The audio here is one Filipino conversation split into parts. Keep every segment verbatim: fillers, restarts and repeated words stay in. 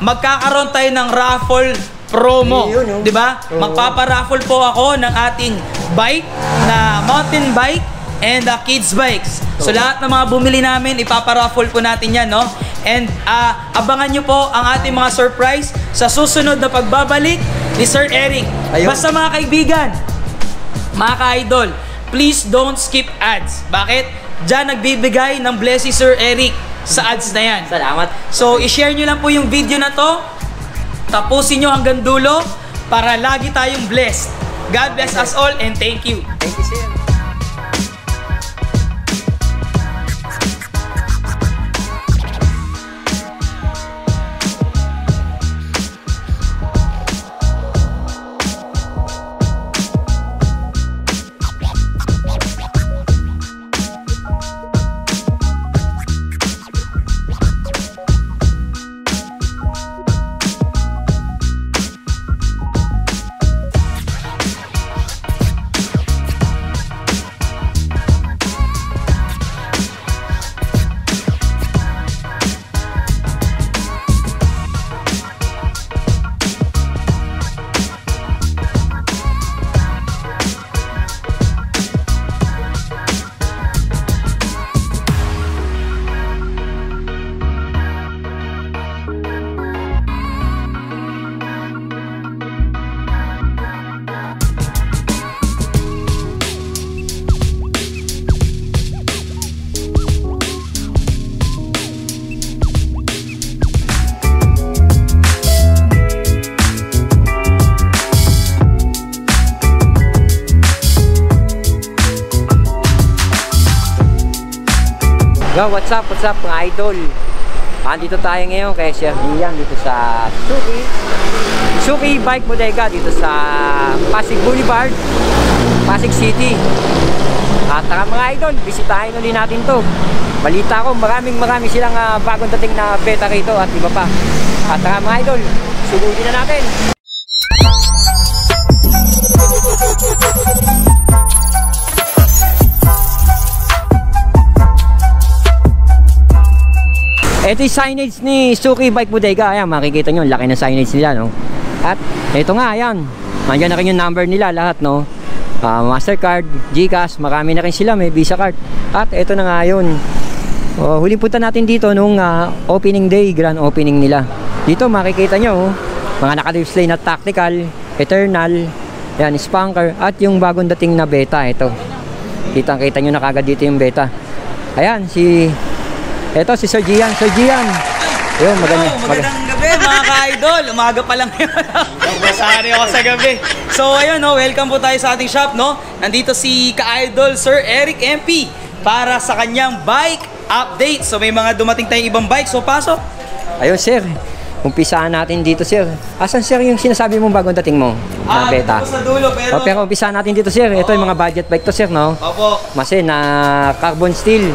magkakaroon tayo ng raffle promo, di ba? Magpaparaffle po ako ng ating bike na mountain bike and uh, kids bikes. So lahat ng mga bumili namin, ipaparaffle po natin yan, no? And uh, abangan nyo po ang ating mga surprise sa susunod na pagbabalik ni Sir Eric. Ayun. Basta mga kaibigan, mga ka-idol, please don't skip ads. Bakit? Diyan nagbibigay ng blessing Sir Eric sa ads na yan. Salamat. So i-share nyo lang po yung video na to. Tapusin nyo hanggang dulo para lagi tayong blessed. God bless us all and thank you. Thank you, sir. Yo, what's up, what's up mga idol? Andito tayo ngayon kay Sir Gian dito sa Suki Suki Bike Bodega dito sa Pasig Boulevard, Pasig City. At tara mga idol, bisitahin ulit natin to. Balita ko maraming maraming silang uh, bagong dating na beta rito at iba pa. At tara mga idol, subukin na natin. Ito yung signage ni Suki Bike Bodega. Ayan, makikita nyo, laki ng signage nila, no? At ito nga, ayan, nandiyan na rin yung number nila lahat, no? uh, Mastercard, GCash, marami na rin sila, may Visa card. At ito na nga yun. uh, Huling punta natin dito nung uh, opening day, grand opening nila. Dito makikita nyo, mga naka-display na Tactical, Eternal, ayan, Spanker, at yung bagong dating na Beta. Ito, kitang-kita nyo na kagad dito yung Beta. Ayan, si... Ito si Sir Gian, Sir Gian. Ayun, magandang, oh, magandang gabi mga ka-idol. Umaga pa lang yun. Masari ako sa gabi. So ayun, no, welcome po tayo sa ating shop, no? Nandito si ka-idol Sir Eric M P para sa kanyang bike update. So may mga dumating tayong ibang bike. So pasok. Ayun sir, umpisaan natin dito sir. Asan sir yung sinasabi mong bagong dating mo? Na ah, beta. Sa dulo, pero... O, pero umpisaan natin dito sir. Ito yung mga budget bike to sir, no? Opo. Masi na carbon steel.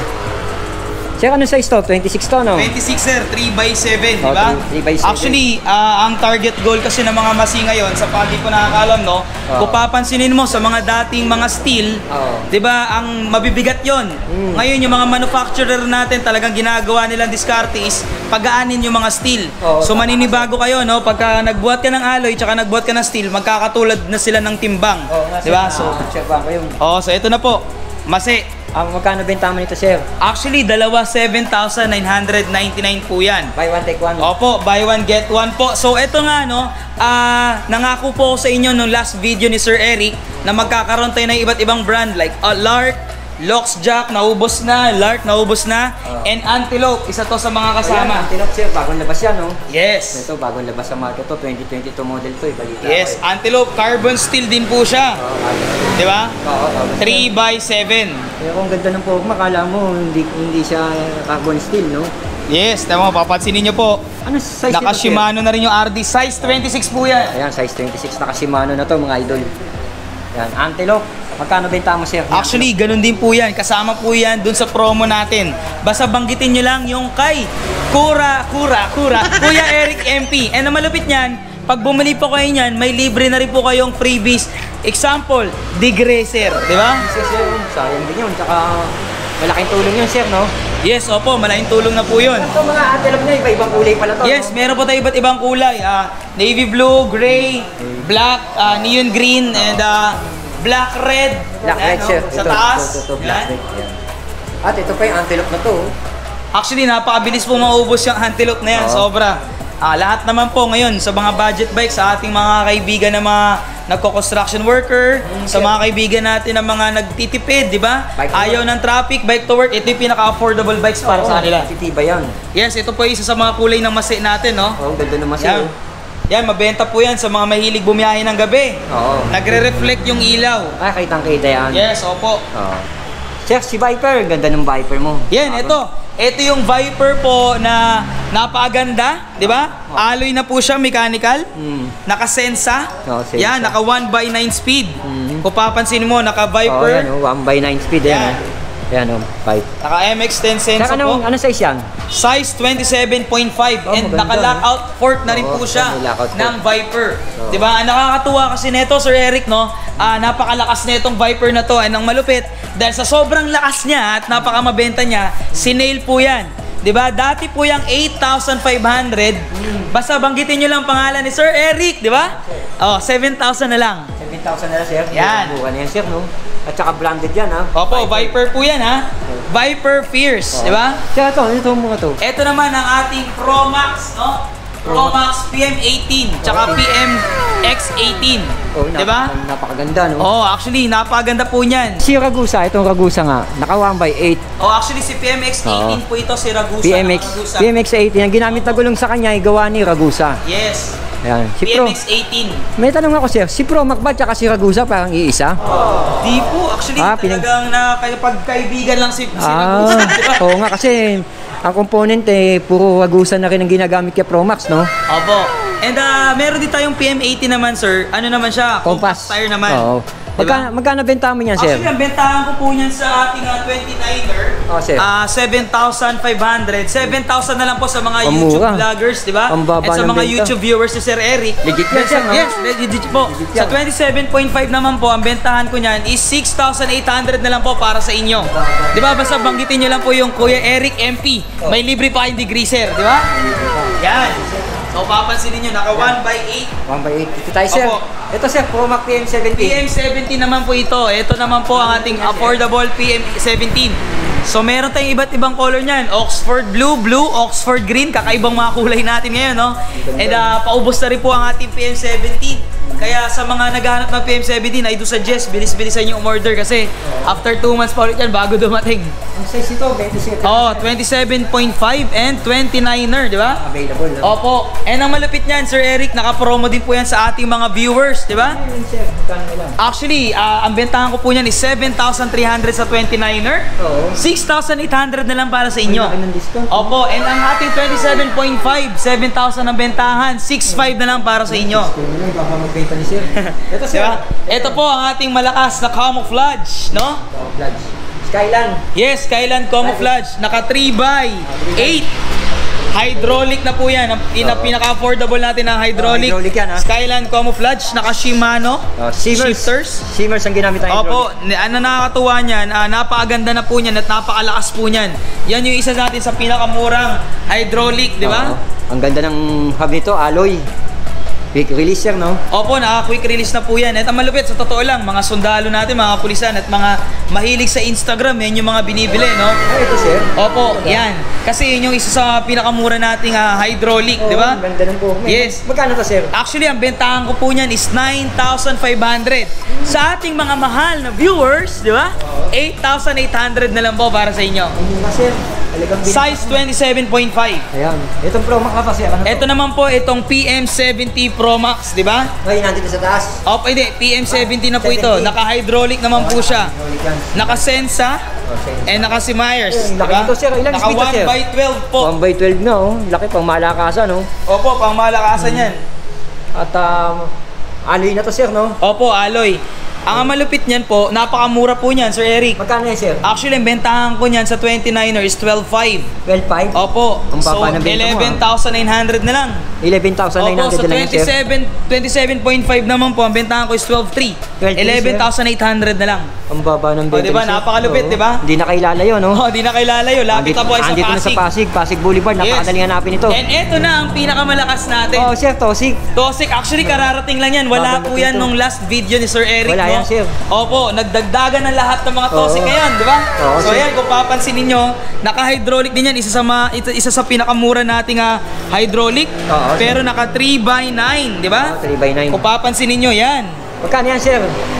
Sir, ano size to? twenty-six to, no? twenty-six sir, three by seven, oh, diba? three by seven. Actually, uh, ang target goal kasi ng mga Masi ngayon, sa pagi ko nakakalam, no? Oh. Kung papansinin mo sa mga dating mga steel, oh, diba, ang mabibigat yon. Mm. Ngayon, yung mga manufacturer natin, talagang ginagawa nilang diskarte is pagaanin yung mga steel. Oh, so, maninibago kayo, no? Pagka nagbuhat ka ng alloy, tsaka nagbuhat ka ng steel, magkakatulad na sila ng timbang. Oh, diba? Na, so, oh, so, ito na po. Masi. Ang um, magkano benta mo nito, sir? Actually, dalawa, seven thousand nine hundred ninety-nine po yan. Buy one, take one. Opo, buy one, get one po. So, eto nga, no, uh, nangako po sa inyo nung last video ni Sir Eric na magkakaroon tayo ng iba't ibang brand like Alark, Lox Jack, naubos na, Lark, naubos na, uh, and Antelope, isa to sa mga kasama. Ayan, Antelope, sir, bagong labas yan, no? Yes. Ito, bagong labas sa market to, twenty twenty-two model to, ibalita. Yes, eh. Antelope, carbon steel din po siya. Uh, Di ba? Uh, three by seven. Pero ang ganda ng pogma, akala mo hindi, hindi siya carbon steel, no? Yes, tama, papansinin nyo po. Ano size nito? Naka Shimano na rin yung R D, size twenty-six po yan. Ayan, size twenty-six, naka Shimano na to mga idol. Ayan, Antelope, magkano benta mo sir? Actually, ganun din po yan, kasama po yan dun sa promo natin. Basta banggitin nyo lang yung kay Kura, Kura, Kura, Kuya Eric M P. And ang malupit niyan, pag bumili po kayo niyan, may libre na rin po kayong freebies. Example, degreaser, di ba? Sayang din yun, tsaka Malaking tulong yun, sir, no? Yes, opo, malaking tulong na po yun. Ito mga Antelope na, iba-ibang kulay pala to. Yes, no? Meron po tayo iba't ibang kulay. Uh, navy blue, gray, black, uh, neon green, and uh, black red. Black red, sir. Sa taas. At ito pa yung Antelope na to. Actually, napakabilis po maubos yung Antelope na yan, sobra. Ah, lahat naman po ngayon sa mga budget bikes, sa ating mga kaibigan na mga nagko-construction worker, mm-hmm. sa mga kaibigan natin na mga nagtitipid, di ba? Ayaw ng traffic, bike to work, ito yung pinaka-affordable bikes oh, para oh, sa nila. Titiba yan. Yes, ito po yung isa sa mga kulay ng masi natin, no? Oo, oh, ganda ng masi. Yan. Yan, mabenta po yan sa mga mahilig bumiyahe ng gabi. Oo. Oh. Nagre-reflect yung ilaw. Ah, kitang-kita yan. Yes, opo. Oh. Sir, si Viper, ganda ng Viper mo. Yan, okay. Ito. Ito yung Viper po na napakaganda, di ba? Oh. Alloy na po siya, mechanical. Mm. Naka-Sensah. Oh, yan, naka one by nine speed. Mm. Kung papansin mo, naka-Viper. Oh, one by nine speed yan. Yan, yan oh, pipe. Naka-M X ten Sensah po. Ano size yan? Size twenty-seven point five. Oh, and naka-lockout fork na rin oh, po siya ng Viper. Oh. Di ba? Ang nakakatuwa kasi neto, Sir Eric, no? Ah, napakalakas na itong Viper na to. Ay, ang malupit. Dahil sa sobrang lakas niya at napakamabenta niya, sinail po yan. Diba? Dati po yung eight thousand five hundred. Basta banggitin nyo lang pangalan ni Sir Eric, diba? Oh, seven thousand na lang. seven thousand na lang, sir. Yan. Bukan yan, sir, no? At saka branded yan, ha? Opo, Viper, Viper po yan, ha? Viper Fierce, oh. Diba? Kaya ito, ano itong mga to? Ito naman ang ating Promax, no? Promax P M eighteen, tsaka P M X eighteen. Oh, diba? Napakaganda, no? Oh, actually, napakaganda po niyan. Si Ragusa, itong Ragusa nga, naka one by eight. Oh, actually, si P M X eighteen oh. po ito, si Ragusa. P M X eighteen, ang ginamit na gulong sa kanya, gawa ni Ragusa. Yes. Ayan. Si P M X eighteen. May tanong ako, sir. Si Promax ba tsaka si Ragusa parang iisa? Oh. Di po. Actually, ah, talagang nakapagkaibigan lang si, si ah, Ragusa. Diba? Oo nga, kasi... Ang component eh, puro Ragusa na rin ang ginagamit kay Promax, no? Opo. And uh, meron din tayong P M eighty naman, sir. Ano naman siya? Compass. Compass tire naman. Oo. Diba? Magkano bentahan mo niyan, sir? Actually, ang bentahan ko po niyan sa ating uh, twenty-niner. Oh, sir. Uh, seven thousand five hundred. seven thousand na lang po sa mga Pamura. YouTube vloggers, di ba? At sa mga benta. YouTube viewers ni Sir Eric. Legit yan, sir, no? Yes, legit po. Legit sa twenty-seven point five naman po, ang bentahan ko niyan is six thousand eight hundred na lang po para sa inyo. Di ba? Basta banggitin niyo lang po yung Kuya Eric M P. May libre pa yung degreaser, di ba? Yan. So, papansinin nyo, naka one by eight. one by eight. Ito tayo, sir. Opo. Ito, sir, Promax P M seventeen. P M seventeen naman po ito. Ito naman po ang ating affordable P M seventeen. So, meron tayong iba't ibang color niyan. Oxford blue, blue, Oxford green. Kakaibang mga kulay natin ngayon, no? And uh, paubos na rin po ang ating P M seventeen. Kaya sa mga naghahanap ng P M seventeen, I do suggest, bilis-bilisan yung umorder kasi after two months pa ulit yan bago dumating. Ang size ito, twenty-seven. Oo, twenty-seven point five and twenty-niner, di ba? Available. No? Opo. And ang malupit niyan, Sir Eric, naka-promo din po yan sa ating mga viewers, di ba? Actually, uh, ang bentahan ko po niyan is seven thousand three hundred sa twenty-niner. Oo. six thousand eight hundred na lang para sa inyo. Opo. And ang ating twenty-seven point five, seven thousand ang bentahan, six thousand five hundred na lang para sa inyo. Ito, sir. Ito po ang ating malakas na camouflage, no? Camouflage. Skyland. Yes, Skyland camouflage. Naka three by eight. Hydraulic na po yan. Pinaka-affordable natin ang hydraulic. Skyland camouflage. Naka Shimano. Shifters. Shimmers ang ginamit ang hydraulic. Opo. Ano nakakatuwa niyan, napakaganda na po niyan at napakalakas po niyan. Yan yung isa natin sa pinakamurang hydraulic, di ba? Ang ganda ng hub nito, alloy. Quick release yan, no? Opo, naka-quick release na po yan. At ang malupit, sa totoo lang, mga sundalo natin, mga pulisan at mga mahilig sa Instagram, yan yung mga binibili, no? Ay, ito, sir. Opo, yan. Kasi yun yung isa sa pinakamura nating uh, hydraulic, oh, di ba? Ang ganda ng po. May, yes. Magkano to, sir? Actually, ang bentahan ko po niyan is nine thousand five hundred. Sa ating mga mahal na viewers, di ba? eight thousand eight hundred na lang po para sa inyo. Ano, sir? Size twenty-seven point five. Ayan. Itong Promax na pa siya. Ano ito naman po, itong P M seventy Promax, di ba? Ay, nandito sa taas. O, oh, hindi. P M seventy na po ito. Naka-hydraulic naman po siya. Naka-Sensah. And naka-si Myers. Diba? Naka one by twelve po. one by twelve na, oh. Laki, pang malakasan, oh. Opo, pang malakasan yan. At, um, alloy na to, sir, no? Opo, alloy. Ang malupit niyan po, napakamura po niyan, Sir Eric. Magkano yan, sir? Actually, bentahan ko niyan sa twenty-niner is twelve five. twelve five? Opo. Ang baba ng benta mo. So, eleven thousand nine hundred na lang. eleven thousand nine hundred na lang, sir. Opo, sa twenty-seven point five naman po, ang bentahan ko is twelve three. eleven thousand eight hundred na lang. Ang baba ng benta, sir. O, diba? Napakalupit, diba? Hindi na kailala yun, no? Oo, hindi na kailala yun. Lapit na po ay sa Pasig. Andito na sa Pasig, Pasig Boulevard. Napakadaling hanapin ito. And eto na ang pinakamalakas natin. Oo, sir, Toseek. Toseek, actually, kararating lang yan. Wala po yan nung last video ni Sir Eric. Wala yan, sir. Opo, nagdagdagan ng lahat ng mga Toseek ngayon, di ba? So ayan, kung papansin niyo, naka-hydraulic din yan. Isa sa isa sa pinakamura nating hydraulic, pero naka three by nine, di ba? three by nine. Kung papansin niyo, yan. Magkano yan, sir?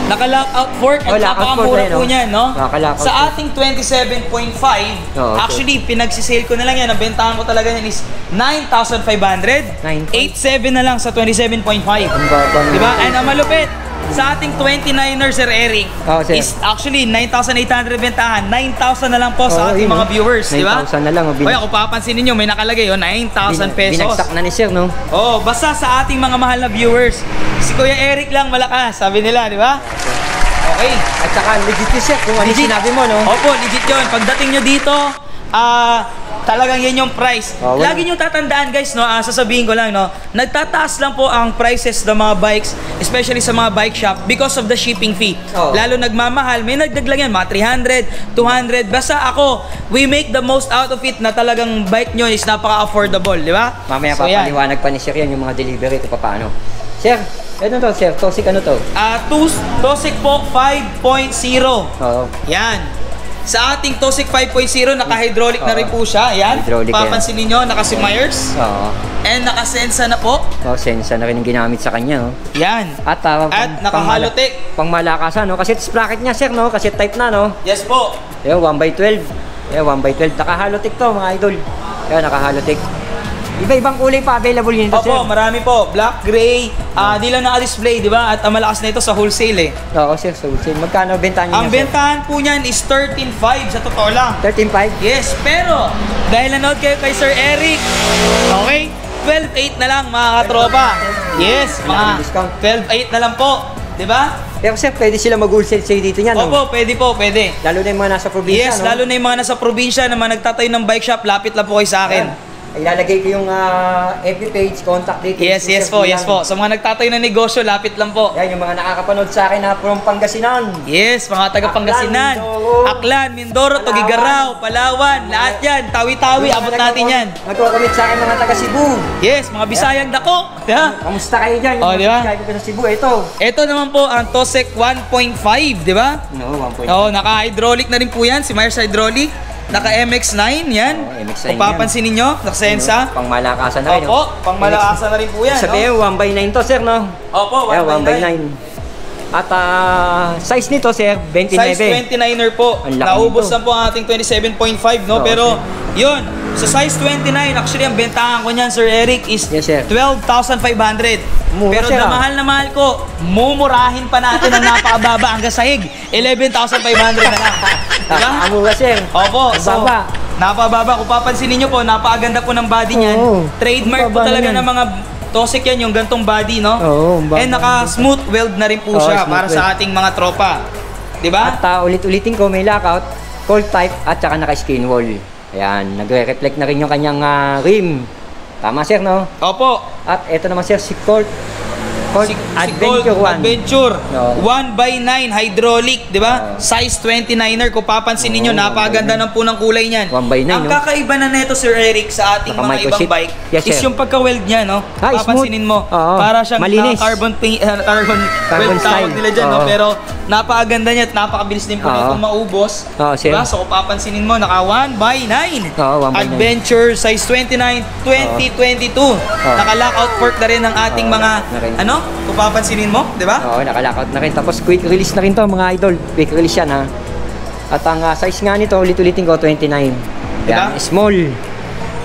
Naka-lockout fork at napakamura po niyan, no? Sa ating twenty-seven point five, actually, pinagsisale ko na lang yan. Ang bentahan ko talaga yan is nine thousand five hundred. eight seven na lang sa twenty-seven point five. Diba? And ang malupit, sa ating twenty-niner, Sir Eric, oh, sir, is actually nine thousand eight hundred bentahan. nine thousand na lang po sa oh, ating yun, mga viewers, di ba? nine thousand na lang. Bin... Kaya kung papansin niyo, may nakalagay oh, nine thousand pesos. Binagsak na ni Sir, no? Oh, basta sa ating mga mahal na viewers, si Kuya Eric lang malakas, sabi nila, di ba? Okay. At saka legit yun, Sir, kung ano sinabi mo, no? Opo, legit yun. Pagdating nyo dito, ah... Uh, talagang yan yung price. Oh, well. Lagi nyo tatandaan guys, no, uh, sasabihin ko lang, no, nagtataas lang po ang prices ng mga bikes, especially sa mga bike shop because of the shipping fee. Oh. Lalo nagmamahal, may nagdaglang yan, mga three hundred, two hundred. Basta ako, we make the most out of it na talagang bike nyo is napaka-affordable, di ba? Mamaya so, papaliwanag pa ni Sir yan yung mga delivery ito pa paano. Sir, ano to, Sir? Toseek ano to? Uh, Toseek po five point oh. Oh. Yan. Sa ating Toseek five point oh, naka-hydraulic na rin po siya. Ayan. Papansin niyo naka si Myers. Oo. And naka Sensah na po. Oh, Sensah na rin ang ginamit sa kanya, no? Yan. At uh, at naka Halotech. Pangmalakasan, no? Kasi bracket niya, Sir, no? Kasi tight na, no? Yes po. Ayan, one by twelve. Ayan, one by twelve. Naka Halotech to, mga idol. Ayan, naka Halotech. Iba-ibang kulay pa available nito, Sir. Opo, marami po. Black, gray, uh, di lang naka-display, di ba? At ang malakas na ito sa wholesale eh. Oo, Sir, sa wholesale. Magkano bentahan niya? Ang bentahan po niyan is thirteen five sa totoo lang. thirteen five? Yes, pero dahil nanood kayo kay Sir Eric, okay, twelve eight na lang mga katropa. Yes, mga twelve eight na lang po, di ba? Pero Sir, pwede sila mag-wholesale sa'yo dito niyan, no? Opo, pwede po, pwede. Lalo na yung mga nasa probinsya, yes, no? Yes, lalo na yung mga nasa probinsya na mga nagtatayo ng bike shop, lapit lang po kayo sa akin. Yeah. Ilalagay ko yung uh, F B page, contact details. Yes, yes po, yes po. So mga nagtatayo ng negosyo, lapit lang po. Yan, yung mga nakakapanood sa akin na from Pangasinan. Yes, mga taga-Pangasinan. Aklan, Mindoro, Tugigaraw, Palawan, lahat yan. Tawi-tawi, abot natin yan. Nagko-commit sa akin mga taga-Cebu. Yes, mga Bisayang dako. Kamusta kayo dyan? O, di ba? Kayo ko sa Cebu, ito. Ito naman po ang Toseek one point five, di ba? Oo, one point five. Oo, naka-hydraulic na rin po yan, si Myers Hydraulic. Naka M X nine yan. Oh, M X nine kung papansin yan. Ninyo, naka Sensah. Pang malakasan na rin. Opo, pang malakasan na rin po yan. Sabi no? one by nine to, Sir, no? Opo, one by nine. At uh, size nito, Sir, twenty-nine. Size twenty-niner po. Naubos na po ang ating twenty-seven point five, no? Oh, pero, okay. Yun, sa size twenty-nine, actually, ang bentahan ko niyan, Sir Eric, is yes, twelve thousand five hundred. Mura, pero na mahal na mahal ko, mumurahin pa natin ang napakababa hanggang sahig. eleven thousand five hundred na lang. Diba? Ang mura, Sir. Opo. So, baba. Napababa. Kung papansin niyo po, napakaganda po ng body niyan. Oh, trademark po talaga yan ng mga Toseek yan, yung gantong body, no? Oo. Oh, and naka-smooth weld na rin po oh, siya para weld sa ating mga tropa. Diba? At uh, ulit-ulitin ko, may lockout, cold type, at saka naka-skin wall. Ayan, nagre-reflect na rin yung kanyang uh, rim. Tama, Sir, no? Opo. At ito naman, Sir, si Colt Adventure one. Adventure one by nine hydraulic, di ba? Size twenty-niner. Kung papansin ninyo, napaganda ng po ng kulay niyan. one by nine, ang kakaiba na neto, Sir Eric, sa ating mga ibang bike is yung pagka-weld niya, no? Papasinin mo. Para siyang carbon weld tawag nila dyan, no? Pero napakaganda niya at napakabilis din po nito maubos. Diba? So kung papansinin mo, naka one by nine. Adventure, size twenty-nine, twenty, twenty-two. Naka-lockout fork na rin ng ating mga, ano? Kung papansinin mo, di ba? Oo, nakalakot na rin. Tapos quick release na rin to, mga idol. Quick release yan, ha? At ang uh, size nga nito, ulit-ulitin ko, twenty-nine. Diba? Yan, small.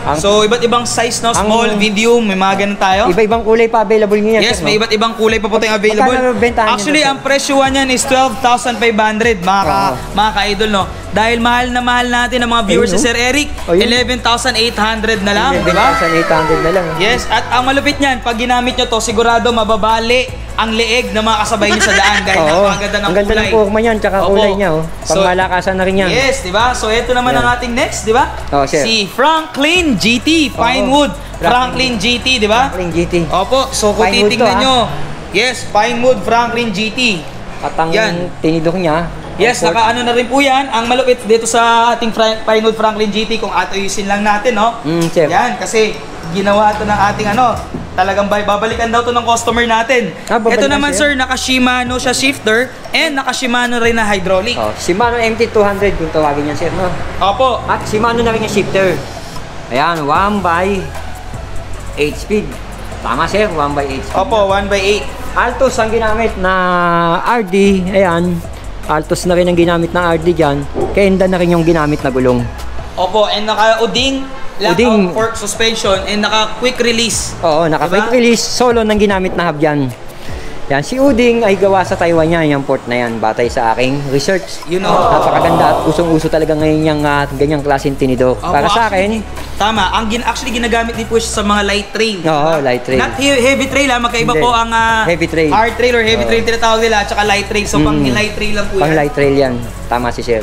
Ang, so, iba't ibang size, no? Small, ang, medium, may mga ganun tayo. Iba-ibang kulay pa available niya. Yes, may iba't ibang kulay pa po tayong available. Actually, ang presyo niyan is twelve thousand five hundred, mga ka-idol, no? Dahil mahal na mahal natin ang mga viewers si Sir Eric, eleven thousand eight hundred na lang, di ba? eleven thousand eight hundred na lang. Yes, at ang malupit niyan, pag ginamit nyo to, sigurado mababali ang leeg na mga kasabay niyo sa daan dahil napakaganda ng kulay. Ang ganda ng forma niyan, tsaka kulay niya, oh. Pangmalakasan na rin niya. Yes, di ba? So, ito naman ang ating next, di ba? Si Franklin G T, Pinewood. Franklin G T, di ba? Franklin G T. Opo, so kung titignan nyo, yes, Pinewood Franklin G T. Patang tinidok niya. Yes, nakaano na rin po yan. Ang malupit dito sa ating Pinewood Franklin G T, kung atayusin lang natin, no? Mm, chef. Yan, kasi ginawa ito ng ating ano, talagang babalikan daw ito ng customer natin. Ah, ito naman siya? Sir, naka-Shimano siya shifter and naka-Shimano rin na hydraulic. Oh, Shimano M T two hundred kung tawagin niya, sir, no? Opo. At Shimano na rin yung shifter. Ayan, one by eight speed. Tama, sir, one by eight speed. Opo, one by eight. Altus ang ginamit na R D, ayan. Altus na rin ang ginamit ng R D dyan. Kenda na rin yung ginamit na gulong. Opo, and naka-Uding lockout fork suspension and naka-quick release. Oo, naka-quick release. Solo ng ginamit na hub dyan. Yan, si Uding ay gawa sa Taiwan niya, yung port na yan, batay sa aking research. You know. Napakaganda at usong-uso talaga ngayon yung uh, ganyang klaseng tinidor. Oh, para sa akin. Tama, ang gin actually ginagamit din po siya sa mga light trail. Oo, light trail. Not he heavy trail ha, magkaiba po ang uh, heavy trail. Hard trail or heavy oh. trail tinatawag nila, tsaka light trail. So mm. pang light trail lang po pang yan. Pang light trail yan. Tama si sir.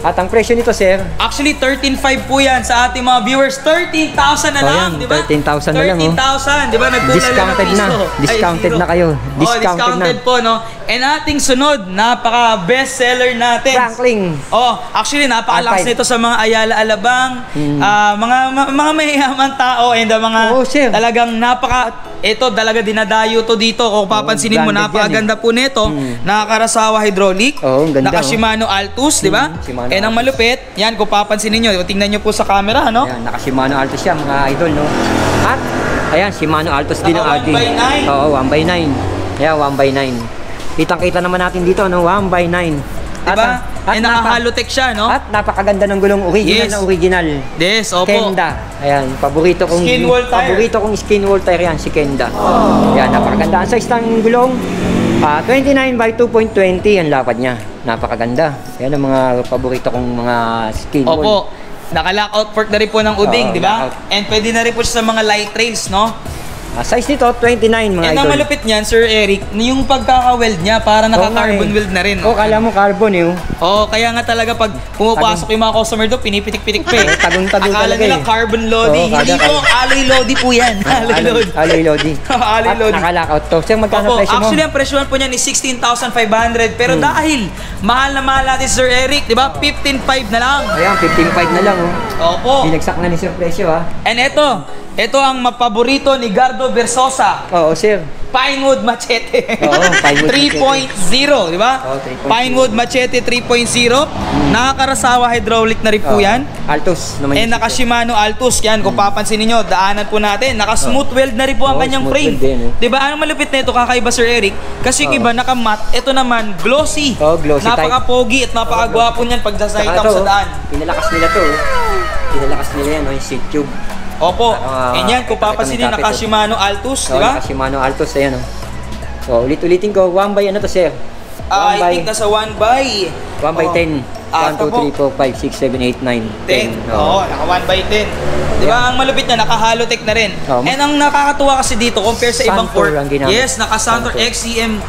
At ang presyo nito, sir? Actually, thirteen five po yan sa ating mga viewers. thirteen thousand na lang, di ba? thirteen thousand na lang, oh. thirteen thousand, di ba? Discounted na. Discounted na kayo. Discounted po, no? And ating sunod, napaka-bestseller natin. Franklin. Oh, actually, napakalakas nito sa mga Ayala Alabang, mga mga mayamang tao, and mga talagang napaka... Ito, talaga dinadayo to dito. Kung papansinin mo, napakaganda po nito. Nakakarasawa hydraulic. Naka-Shimano Altus, di ba? Eh ang malupit, yan kung papansinin niyo, tingnan niyo po sa camera, no? Ayan, naka-Shimano Altus siya, mga idol, no? At, ayan, Shimano Altus din ang R D. Oo, one by nine. Ayan, one by nine. Kitang-kita naman natin dito, no? one by nine. Diba? At naka-Halotech siya, no? At napakaganda ng gulong, original na original. Yes, opo. Kenda. Ayan, paborito kong skin wall tire yan, si Kenda. Ayan, napakaganda. Ang size ng gulong, twenty-nine by two point two zero ang lapad niya. Napakaganda. Yan ang mga paborito kong mga skin wall. Opo. Naka-lockout fork na rin po ng Uding, oh, di ba? And pwede na rin po sa mga light trails, no? Uh, size nito, twenty-nine mga idol. And ang malupit niyan, Sir Eric, yung pagkaka-weld niya, para naka-carbon oh, weld na rin. Oo, oh, kala mo carbon eh. Oo, oh, kaya nga talaga pag pumapasok yung mga customer doon, pinipitik-pitik pa eh. Tagong-tagong talaga eh. Akala nila carbon lodi. Oh, hindi po, alloy lodi po yan. Alloy lodi. Alloy lodi. Alloy lodi. At naka-lockout to. Sir, magkano presyo mo? Actually, ang presyo po niyan is sixteen thousand five hundred. Pero hmm. dahil mahal na mahal natin, Sir Eric, di ba? fifteen five na lang. Ayan, fifteen five na lang oh. Opo. Binagsak na ni Sir presyo ah. And eto. Ito ang mapaborito ni Gardo Versosa. Oo, sir. Pinewood Machete. Oo, Pinewood three point oh, di ba? Oo, three point oh. Pinewood Machete three point oh. Nakakarasawa hydraulic na rin po yan. Altus naman. Eh, naka-Shimano Altus. Yan, kung papansin niyo, daanan po natin. Naka-smooth weld na rin po ang kanyang frame. Di ba? Anong malupit na ito, kakaiba, Sir Eric? Kasi yung iba, naka-matte. Ito naman, glossy. Oo, glossy type. Napaka-pogi at napaka-gwapo niyan pag nasahit ako sa daan. Pinalakas nila to. Pinalakas nila yan, yung seat tube. Opo, uh, and yan, kung papasinin, naka-Shimano Altus, so, di ba? Naka-Shimano Altus, ayan o. So, ulit-ulitin ko, one by, ano to, sir? Uh, I think nasa one by... one by ten. one, two, three, four, five, six, seven, eight, nine, ten. Oo, naka-one by ten. Di ba, ang malupit na, naka-Halotech na rin. And ang nakakatuwa kasi dito, compare sa ibang port, yes, naka-Santor X C M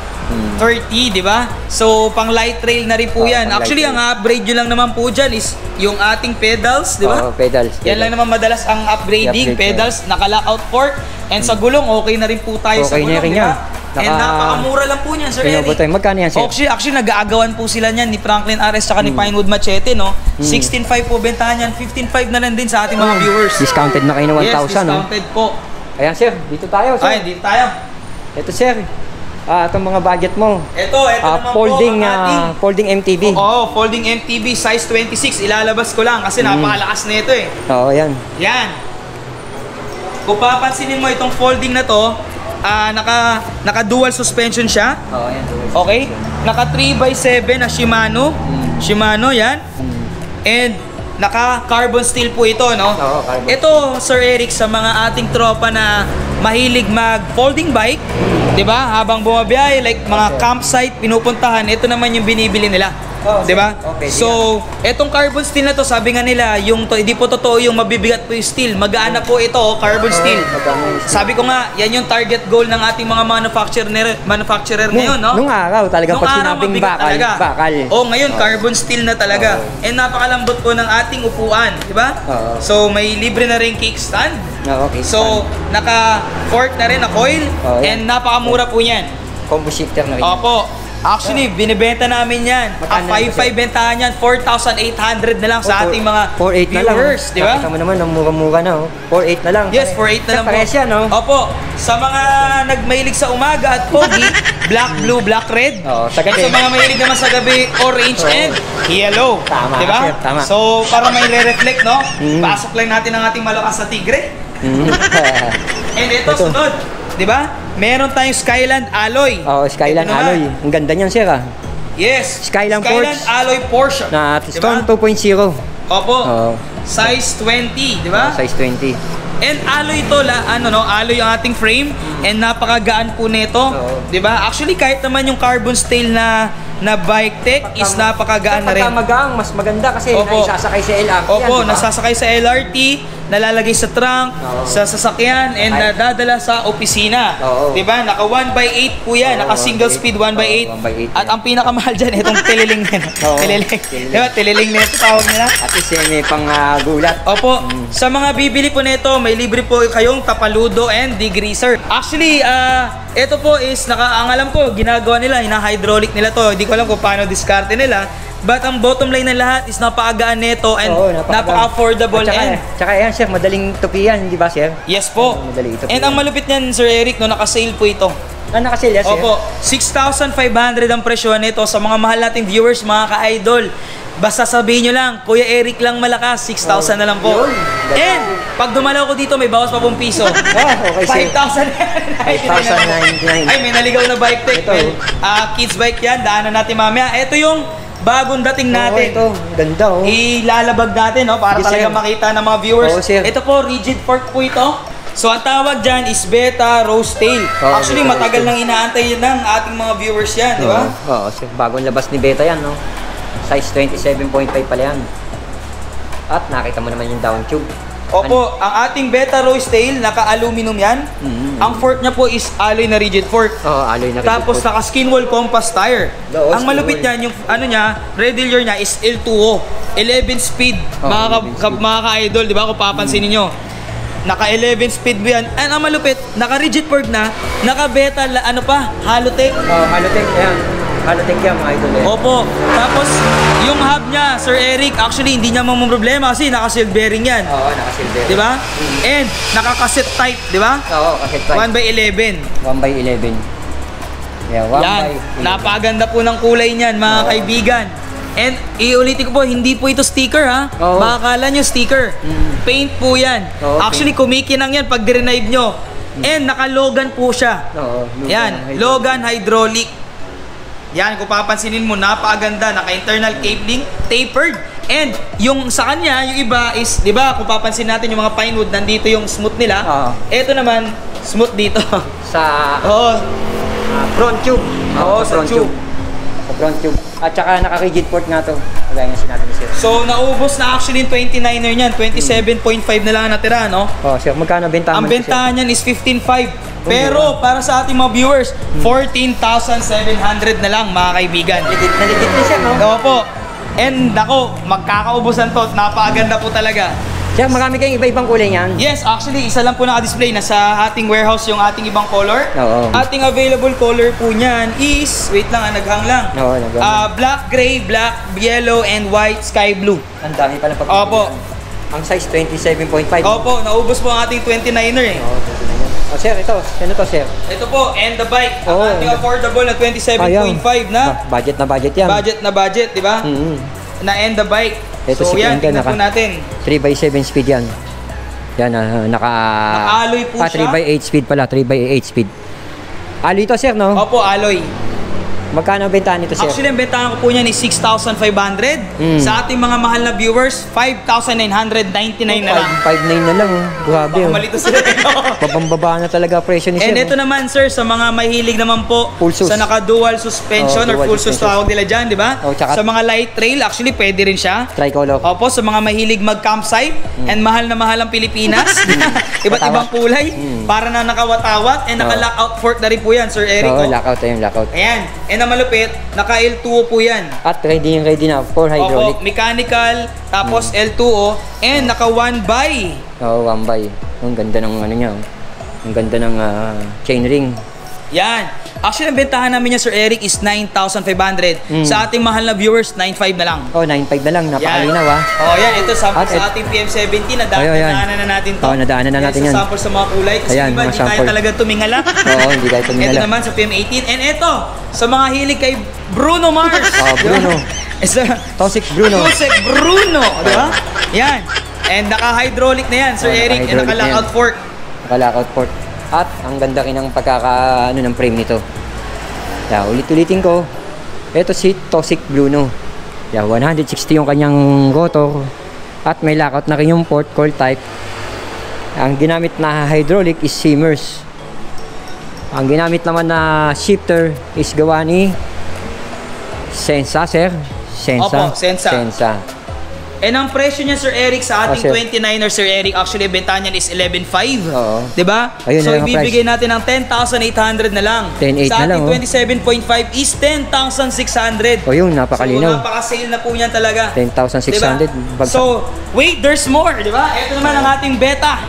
thirty, di ba? So, pang light trail na rin po yan. Actually, ang upgrade nyo lang naman po dyan is yung ating pedals, di ba? Oo, pedals. Yan lang naman madalas ang upgrading. Pedals, naka-lockout fork. And sa gulong, okay na rin po tayo sa gulong, di ba? And napakamura lang po niyan, Sir Eric. Magkano yan, sir? Actually, nag-aagawan po sila niyan ni Franklin R S tsaka ni Pinewood Machete, no? sixteen five po bentahan niyan. fifteen five na lang din sa ating mga viewers. Discounted na kayo ng one thousand, no? Yes, discounted po. Ayan, sir. Dito tayo, sir. Ayan, dito tayo. Ito, sir. Ah, itong mga budget mo. Ito, ito uh, naman folding, po. Uh, folding M T B. Oo, oh, folding M T B size twenty-six. Ilalabas ko lang kasi mm. napakalakas na ito eh. Oo, yan. Yan. Kung papansinin mo itong folding na to, uh, naka, naka dual suspension siya. Oo, yan. Okay? Naka three by seven na Shimano. Mm. Shimano, yan. Mm. And naka carbon steel po ito, no? Oo, carbon. Ito, Sir Eric, sa mga ating tropa na mahilig mag folding bike, diba? Habang bumabiyahe, like mga campsite, pinupuntahan, ito naman yung binibili nila. Oh, di ba? Okay, so, yeah. Etong carbon steel na to, sabi nga nila, yung to, hindi po totoo yung mabibigat po yung steel. Mag-aana po ito, carbon steel. Sabi ko nga, yan yung target goal ng ating mga manufacturer, manufacturer ngayon, no? Nung araw talaga, nung pag araw, sinabing bakal, talaga. bakal. Oh, ngayon, oh. Carbon steel na talaga. Oh. And napakalambot po ng ating upuan, di ba? Oh. So, may libre na rin kickstand. Oh, okay. So, naka-fork na rin na coil. Oh, yeah. And napakamura po yan. Combo shifter na rin. Opo. Actually, yeah. binibenta namin yan. Ah, five five bentahan yan. four thousand eight hundred na lang sa oh, ating mga viewers. Di ba? Nakita mo naman, ang mura-mura na. Oh. four eight na lang. Yes, four eight na lang po. Yan, no? Opo. Sa mga nagmahilig sa umaga at pogi, black, blue, black, red. Oh, sa, sa mga mahilig naman sa gabi, orange oh. and yellow. Tama, diba? Sir, tama. So, para may re-reflect, no? Mm. Pasok lang natin ang ating malakas sa tigre. Mm. And ito, ito. sunod. Di ba? Meron tayong Skyland Alloy. Oh, Skyland Alloy. Ang ganda niyan, sir, ah. Yes. Skyland, Skyland Alloy Porsche. Na Stone two point oh. Opo. Oh. Size twenty, di ba? Oh, size twenty. And alloy ito, la, ano no, alloy ang ating frame and napakagaan po nito, oh. di ba? Actually, kahit naman yung carbon steel na na bike tech pagka, is napakagaan na rin. Pagkamagaang, mas maganda kasi Opo. Naisasakay sa L R T. Opo, yan, nasasakay sa L R T, nalalagay sa trunk, oh. sa sasakyan, and Ay. nadadala sa opisina. Oh. Diba? Naka one by eight po yan, oh. naka single speed one by eight. At ang pinakamahal dyan, itong tililing nila. Oh. Tililing. Diba? Tililing nito tawag nila. At least yan may pang uh, gulat. Opo, mm. sa mga bibili po nito, may libre po kayong tapaludo and degreaser. Actually, ah... Uh, ito po is, naka, ang alam ko, ginagawa nila, hina-hydraulic nila to. Hindi ko alam kung paano diskarte nila. But ang bottom line ng lahat is napaagaan nito and napaka-affordable. Napaka and tsaka yan, sir, madaling tupian, di ba, sir? Yes po. Madali itupian. And ang malupit niyan, Sir Eric, no, naka-sale po ito. Ah, naka-sale, yes, sir? Opo. six thousand five hundred ang presyo nito. Sa mga mahal nating viewers, mga ka-idol, basta sabihin nyo lang, Kuya Eric lang malakas, six thousand na lang po. Yun. And, pag dumalaw ko dito, may bawas pa pong piso. five thousand ninety-nine. Ay, may naligaw na bike tech. Ah, kids bike yan, daanan natin mamaya. Ito yung bagong dating natin. Ito, ganda oh. Ilalabag natin, no, para talaga makita ng mga viewers. Ito po, rigid fork po ito. So, ang tawag dyan is Beta Rose Tail. Oh, actually, Beta matagal nang inaantay ng ating mga viewers yan, di ba? Oo, bagong labas ni Beta yan, no? Size twenty-seven point five pala yan. At nakita mo naman yung down tube. Opo, ano? Ang ating Beta Rose Tail, naka-aluminum yan. Mm-hmm. Ang fork niya po is alloy na rigid fork. Oo, alloy na rigid Tapos, fork. Tapos naka-skinwall compass tire. No, ang malupit niyan, yung ano niya, radial niya is L two O. eleven speed, oh, mga, eleven ka, speed. Mga ka-idol, di ba? Kung papansin mm-hmm. ninyo. Naka eleven speed po yan. And ang malupit, naka-rigid fork na, naka-beta, ano pa, Halotech. Oh, Halotech, ayan. Halotech yan, mga idol. Eh. Opo. Tapos, yung hub niya, Sir Eric, actually, hindi niya mamang problema kasi naka-sealed bearing yan. Oo, naka-sealed bearing. Diba? Mm-hmm. And, naka-cassette type, diba? Oo, cassette type. one by eleven. one by eleven. Yeah, one by eleven. Napaganda po ng kulay niyan, mga Oo. kaibigan. And, iulitin ko po, hindi po ito sticker, ha? Oo. Baka kala nyo sticker. Mm. Paint po yan. Oo, actually, paint. Kumikinang yan pag direnive nyo. Mm. And, naka-Logan po siya. Oo, Logan. Yan, hydraulic. Logan hydraulic. Yan, kung papansinin mo, napakaganda. Naka-internal cabling, tapered. And, yung sa kanya, yung iba is, di ba, kung papansin natin yung mga Pinewood, nandito yung smooth nila. Oo. Ito naman, smooth dito. Sa... Oo. Uh, front tube. Oo, sa front tube. tube. front tube. At saka naka-rigid port nga to. Kagaya nga sinabi ni sir. So, naubos na actually yung twenty-niner niyan. twenty-seven point five na lang natira, no? Oh, sir, magkano bentahan? Ang bentahan niyan is fifteen point five. Pero, para sa ating mga viewers, fourteen thousand seven hundred na lang, mga kaibigan. Naligid na siya, no? Opo. And ako, magkakaubusan to. Napakaganda po talaga. Sir, marami kayong iba-ibang kulay niyan? Yes, actually, isa lang po naka-display. Nasa ating warehouse yung ating ibang color. Oo. Ating available color po niyan is, wait lang, ah, naghang lang. Oo, naghang. Uh, black, gray, black, yellow, and white, sky blue. Ang dami pala pag Opo. Ang size twenty-seven point five. Opo, naubos po ang ating twenty-niner eh. Oo, twenty-niner. O, sir, ito. Ano to, sir? Ito po, and the bike. Ang Oo, ating affordable na twenty-seven point five na. Ba budget na budget yan. Budget na budget, di ba? Mm-hmm. Na and the bike. Ito so si yan, tingnan po natin. three by seven speed yan. Yan, uh, naka... Naka-alloy po pa, siya. three by eight speed pala, three by eight speed. Alloy ito, sir, no? Opo, alloy. Magkano bentahan nito, sir? Actually, ang bentahan ko po niyan is six thousand five hundred. Mm. Sa ating mga mahal na viewers, five thousand nine hundred ninety-nine na lang. five thousand nine hundred na lang. Grabe. Malito sila. Pabambaba na talaga presyo ni sir. And ito naman, sir, sa mga mahilig naman po sa naka-dual suspension oh, dual or full suspension. Sus tawag nila dyan, di ba? Oh, sa mga light trail, actually, pwede rin siya. Tricolor. Opo, sa mga mahilig mag-campsite mm. and mahal na mahal ang Pilipinas. Iba't ibang kulay. Mm. Para na nakawatawat and oh. naka-lockout fork na rin po yan, Sir Eric. Oo, oh, lockout na yung lockout. Ayan. And na malupit, naka L two O po yan. At ready yung ready na, for hydraulic. Opo, mechanical, tapos hmm. L two O, and naka one by. Oo, oh, one by. Ang ganda ng ano niya, ang ganda ng uh, chain ring. Yan. Actually, ang bentahan namin niya, Sir Eric, is nine thousand five hundred. Mm. Sa ating mahal na viewers, nine thousand five hundred na lang. Oh, nine thousand five hundred na lang. Napakalinaw, ha? Oh, yan. Ito, sample at, sa ating P M seventy. Nadaanan na natin ito. Oh, nadaanan na natin yan. Sa sample sa mga kulay. Kasi ayan, diba, hindi tayo talaga tumingala. Oo, hindi tayo tumingala. Ito naman sa P M eighteen. And ito, sa mga hilig kay Bruno Mars. Oh, Bruno. Toseek Bruno. Toseek Bruno. Diba? Yan. And naka-hydraulic na yan, Sir oh, Eric. And naka-lockout fork. Naka-lockout fork. At ang ganda rin ng pagkaka ano ng frame nito. Yeah, ulit-ulitin ko. Ito si Toseek Bruno. Yeah, one sixty yung kanyang rotor at may lockout na rin yung port coil type. Ang ginamit na hydraulic is Myers. Ang ginamit naman na shifter is gawa ni Sensah, sir. Sensah. Opo, Sensah. Sensah. And ang presyo niya, Sir Eric, sa ating oh, twenty-niner, Sir Eric, actually, bentahan niya is eleven thousand five hundred. Oo. Diba? Ayun, so, ibibigay price natin ng ten thousand eight hundred na lang. ten thousand eight hundred na lang. Sa ating twenty-seven point five is ten thousand six hundred. O yun, napakalinaw. So, napaka-sale na po niyan talaga. ten thousand six hundred. Diba? So, wait, there's more. Diba? Ito naman ang ating beta.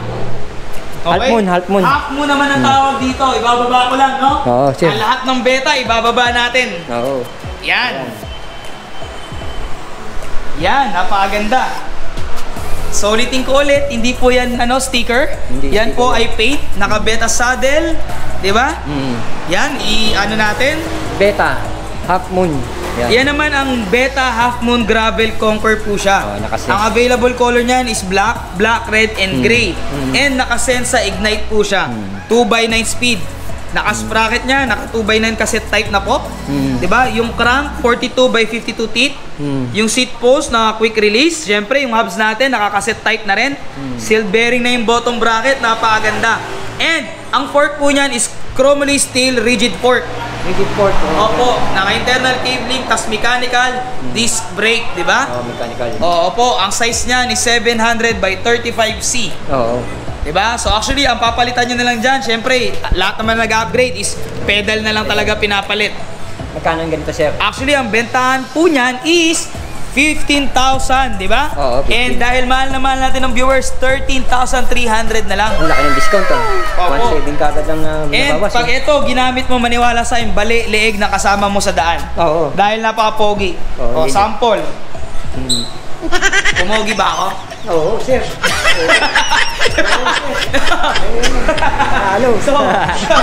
Okay? Half moon, half moon. Half moon naman ang tawag dito. Ibababa ko lang, no? Oo, sir. Ang lahat ng beta, ibababa natin. Oo. Yan. Yan. Yan, napakaganda. So, ulitin ko ulit, hindi po yan ano, sticker. Hindi, yan po ay paint, naka-beta saddle, di ba? Mm. Yan, i-ano natin? Beta, half moon. Yan. Yan naman ang Beta Half Moon Gravel Conquer po siya. Oh, ang available color niyan is black, black, red, and mm. gray. Mm. And naka-Sensah Ignite po siya, mm. two by nine speed. Naka-sprocket niya, naka two by nine cassette type na po. Mm. Diba? Yung crank, forty-two by fifty-two teeth. Mm. Yung seat post na quick release. Siyempre, yung hubs natin, naka-cassette type na rin. Mm. Sealed bearing na yung bottom bracket, napakaganda. And, ang fork po niyan is chromoly steel rigid fork. Rigid fork. Oh. Opo, naka-internal cabling, tas mechanical, mm. disc brake, diba? Oh, mechanical. Oh, opo, ang size niyan is seven hundred by thirty-five C. Oo. Oh. Diba? So actually, ang papalitan nyo na lang dyan, syempre, lahat naman nag-upgrade is pedal na lang talaga pinapalit. Magkano ang ganito, sir? Actually, ang bentahan po nyan is fifteen thousand, diba? Oo, fifteen. And dahil mahal na mahal natin ng viewers, thirteen thousand three hundred na lang. Ang laki ng discount, oh. Opo. one seven kagad lang na binabawas. And pag ito, ginamit mo, maniwala sa yung bali, leeg na kasama mo sa daan. Oo. Dahil napapogi. Oo. O, sample. Hmm. Pumogi ba ako? Oo, sir. Hello. So,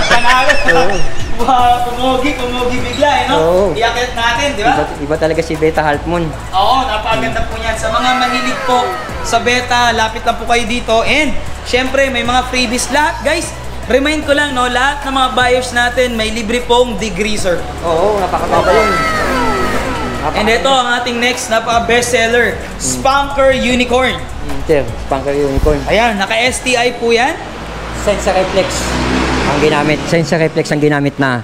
panalo. Wow, kumogi, kumogi bigla, eh, no? Iakit natin, di ba? Iba talaga si Beta Half Moon. Oo, napakaganda po niyan. Sa mga mahilig po sa Beta, lapit lang po kayo dito. And, syempre, may mga freebies lahat, guys. Remind ko lang, no? Lahat ng mga buyers natin, may libre pong degreaser. Oo, napakaganda yun. And ito ang ating next napaka-bestseller, Spanker Unicorn. Sir, Spanker Unicorn. Ayan, naka-S T I po yan. Sensah Reflex ang ginamit. Sensah Reflex ang ginamit na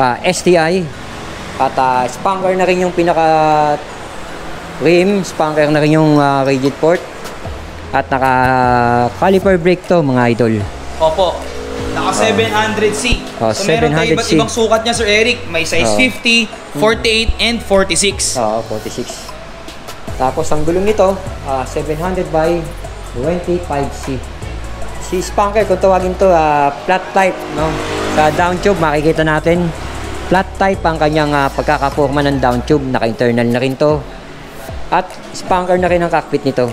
uh, S T I. At uh, Spanker na rin yung pinaka-rim. Spanker na rin yung uh, rigid port. At naka-caliper brake to, mga idol. Opo. Naka seven hundred C. Oh, so meron tayo iba't ibang sukat niya, Sir Eric. May size oh. fifty, forty-eight, and forty-six. Oo, oh, forty-six. Tapos ang gulong nito, uh, seven hundred by twenty-five C. Si Spanker, kung tawagin to, uh, flat type. No? Sa down tube, makikita natin, flat type ang kanyang uh, pagkakaporma ng down tube. Naka-internal na rin to. At Spanker na rin ang cockpit nito.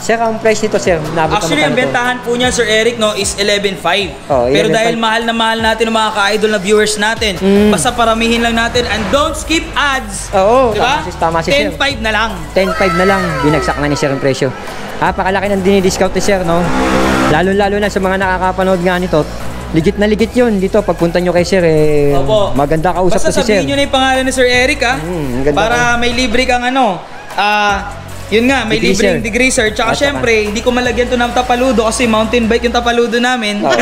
Sir, ang price nito, sir? Actually, ang bentahan po niya, Sir Eric, no, is eleven thousand five hundred. Oh, pero dahil mahal na mahal natin ng mga ka-idol na viewers natin, mm. basta paramihin lang natin. And don't skip ads. Oo, diba? Tama si sir. ten thousand five hundred na lang. ten thousand five hundred na lang. Binagsak na ni sir ang presyo. Ah, pakalaki ng dinidiscount ni sir, no? Lalo-lalo na sa mga nakakapanood nga nito. Legit na legit yun dito. Pagpunta nyo kay Sir, eh, opo, maganda kausap ko si Sir. Basta sabihin nyo na yung pangalan ni Sir Eric, ah. Mm, para ka. May libre kang ano. Ah, yun nga, may libreng degree, sir. Tsaka at syempre, hindi ko malagyan to ng tapaludo kasi mountain bike yung tapaludo namin. Oh.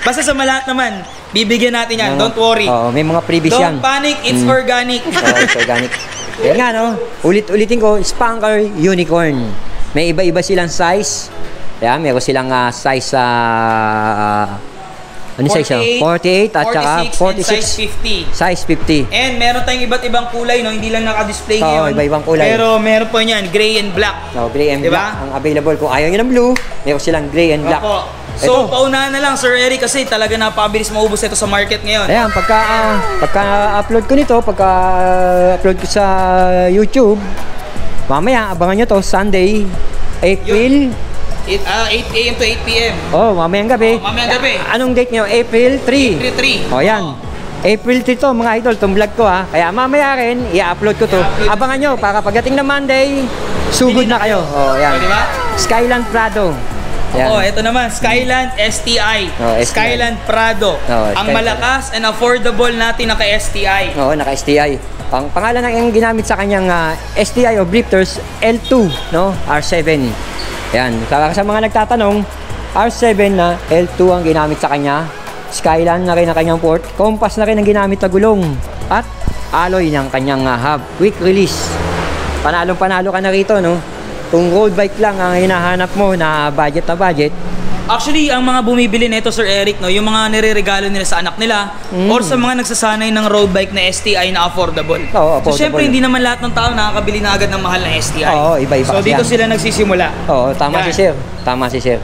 Basta sa malahat naman, bibigyan natin yan. Don't worry. Oh, may mga previous yan. Don't panic, it's mm. organic. Oh, it's organic. Kaya nga, no? Ulit-ulitin ko, Spanker Unicorn. May iba-iba silang size. Yeah, meron silang uh, size sa... Uh, ano size siya? forty-eight at saka forty-six, forty-six size fifty. Size fifty. And meron tayong iba't ibang kulay, no? Hindi lang naka-display ngayon. Oo, iba-ibang kulay. Pero meron po niyan, gray and black. No, gray and diba? Black ang available. Kung ayaw niyo ng blue, meron silang gray and black. Opo. So, ito, paunahan na lang, Sir Eric, kasi talaga napabilis maubos ito sa market ngayon. Ayan, pagka, uh, pagka-upload ko nito, pagka-upload ko sa YouTube, mamaya, abangan nyo to, Sunday, April... It, uh, eight A M to eight P M Oh, mamayang gabi. Oh, mamayang gabi. Anong date nyo? April three. April three. Oh, yan. Oh. April three to, mga idol, itong vlog ko, ha. Kaya mamaya rin, i-upload ko to. Yeah, abangan nyo, para pagdating na Monday, sugod na kayo. Oh, yan. Diba? Skyland Prado. Oo, oh, ito naman, Skyland S T I. Oh, S T I. Skyland Prado. Oh, ang Skyland. Malakas and affordable natin naka-S T I. Oo, oh, naka-S T I. Ang pangalan ng ginamit sa kanyang uh, S T I o Brifters, L two, no? R seven. Yan, sa mga nagtatanong, R seven na L two ang ginamit sa kanya. Skyland na rin ang kanyang port. Compass na rin ang ginamit na gulong. At alloy ng kanyang uh, hub. Quick release. Panalong-panalo ka na rito, no? Kung road bike lang ang hinahanap mo na budget na budget. Actually, ang mga bumibili nito, Sir Eric, no, yung mga nireregalo nila sa anak nila mm. or sa mga nagsasanay ng road bike na S T I na affordable. Oo, affordable. So, syempre, hindi naman lahat ng tao nakakabili na agad ng mahal na S T I. Oo, iba-iba. So, dito yan. Sila nagsisimula. Oo, tama yan. Si Sir. Tama si Sir.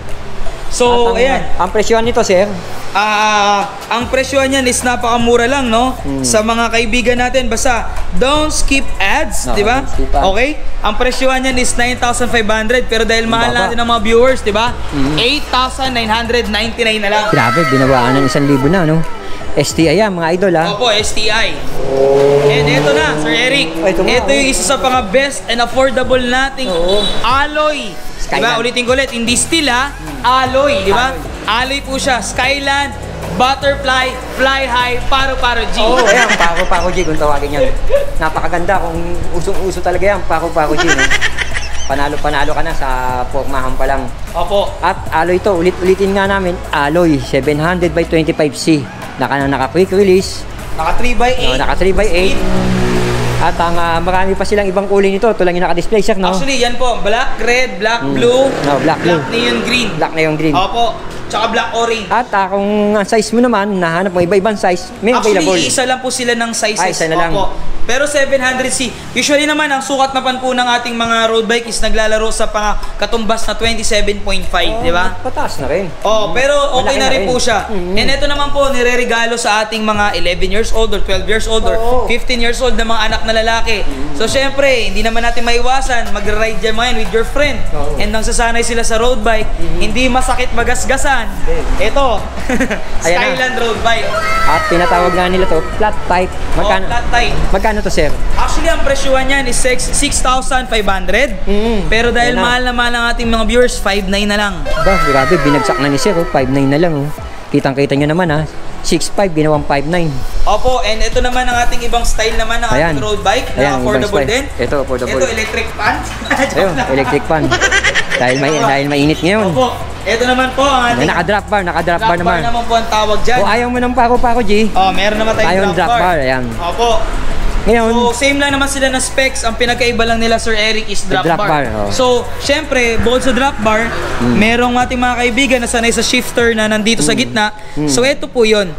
So, at, ayan. Ang presyohan nito, Sir? Ah, uh, ang presyohan niyan is napakamura lang, no? Mm. Sa mga kaibigan natin, basta don't skip ads, no, di ba? Okay? Ang presyohan niyan is nine thousand five hundred pero dahil mahal baba. Natin ang mga viewers, di ba? Mm. eight thousand nine hundred ninety-nine na lang. Grabe, binabaan ng one thousand na, no? S T I yan, mga idol, ha? Opo, S T I. And ito na, Sir Eric. Oh, ito, ito yung isa sa pang best and affordable nating oh. alloy. Diba? Ulitin ko ulit, hindi steel, ha? Alloy, di ba? Alloy po siya. Skyland, Butterfly, Fly High, Paro-Paro G. Oo, oh, ayan, Paro-Paro G kung tawagin yan. Napakaganda kung usong-uso talaga yan, Paro-Paro G. Panalo-panalo ka na sa formahan pa lang. Opo. At alloy to, ulit-ulitin nga namin, alloy, seven hundred by twenty-five C. Naka naka-quick release. Naka three by eight. No, naka three by eight. At ang uh, marami pa silang ibang kulay nito. Ito lang yung naka-display, sir, no? Actually, yan po. Black, red, black, mm. blue. No, black, blue. Black neon green. Black neon green. Opo. Tsaka black orange. At uh, kung size mo naman, nahanap mo iba-ibang size, may actually, available. Actually, isa lang po sila ng sizes. Ay, isa na lang. Opo. Pero seven hundred C. Usually naman, ang sukat naman po ng ating mga road bike is naglalaro sa pangkatumbas na twenty-seven point five, oh, di ba? Pataas na rin. Oh, mm. pero okay na rin, na rin po siya. Mm. And ito naman po, nireregalo sa ating mga eleven years old or twelve years old or oh. fifteen years old na mga anak na lalaki. Mm. So, syempre, hindi naman natin maiwasan. Mag-ride dyan man with your friend. Oh. And nang sasanay sila sa road bike, mm. hindi masakit magasgasan. Mm. Ito, Skyland na. Road bike. At pinatawag nga nila to flat type. Magkano? Oh, flat type. Magkano? Ano to, sir? Actually, ang presyuhan niyan is six thousand five hundred. Mm, pero dahil na. mahal na mahal ang ating mga viewers, five thousand nine hundred na lang. Ba, grabe, binagsak na ni sir. Oh. five thousand nine hundred na lang. Oh. Kitang-kita nyo naman, ha. six thousand five hundred, binawang five thousand nine hundred. Opo, and ito naman ang ating ibang style naman ng ating road bike. Ayan, na affordable din. Ito, affordable. Ito, electric pan. Ayun, electric pan. Dahil, may, dahil mainit ngayon. Opo. Ito naman po ang ating... Naka-drop bar, naka-drop bar naman. Drop bar naman po ang tawag dyan. Kung ayaw mo ng pako-pako, G. O, meron naman tayong drop bar. Ayan. Opo. Ngayon, so, same lang naman sila na specs. Ang pinakaiba lang nila, Sir Eric, is drop, drop bar. bar oh. So, syempre, bukod sa drop bar, mm. merong ating mga kaibigan na sanay sa shifter na nandito mm. sa gitna. Mm. So, ito po yun.